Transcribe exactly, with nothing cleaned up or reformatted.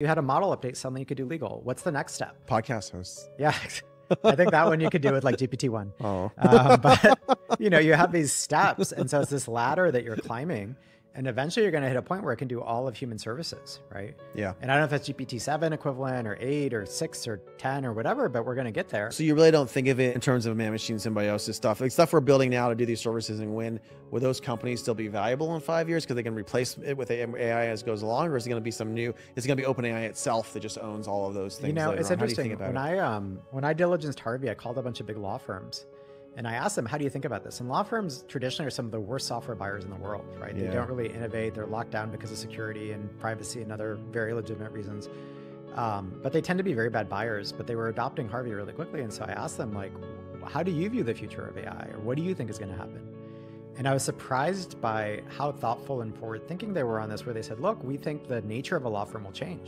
you had a model update suddenly, you could do legal. What's the next step? Podcast hosts. Yeah. I think that one you could do with like G P T one. Oh. Um, but, you know, you have these steps. And so it's this ladder that you're climbing. And eventually you're going to hit a point where it can do all of human services, right? Yeah. And I don't know if that's G P T seven equivalent or eight or six or ten or whatever, but we're going to get there. So you really don't think of it in terms of man-machine symbiosis stuff, like stuff we're building now to do these services and win. Will those companies still be valuable in five years because they can replace it with A I as it goes along? Or is it going to be some new, is it going to be OpenAI itself that just owns all of those things? You know, it's interesting. When I, um, when I diligenced Harvey, I called a bunch of big law firms. And I asked them, how do you think about this? And law firms traditionally are some of the worst software buyers in the world, right? Yeah. They don't really innovate. They're locked down because of security and privacy and other very legitimate reasons. Um, but they tend to be very bad buyers, but they were adopting Harvey really quickly. And so I asked them, like, how do you view the future of A I? Or what do you think is going to happen? And I was surprised by how thoughtful and forward thinking they were on this, where they said, look, we think the nature of a law firm will change.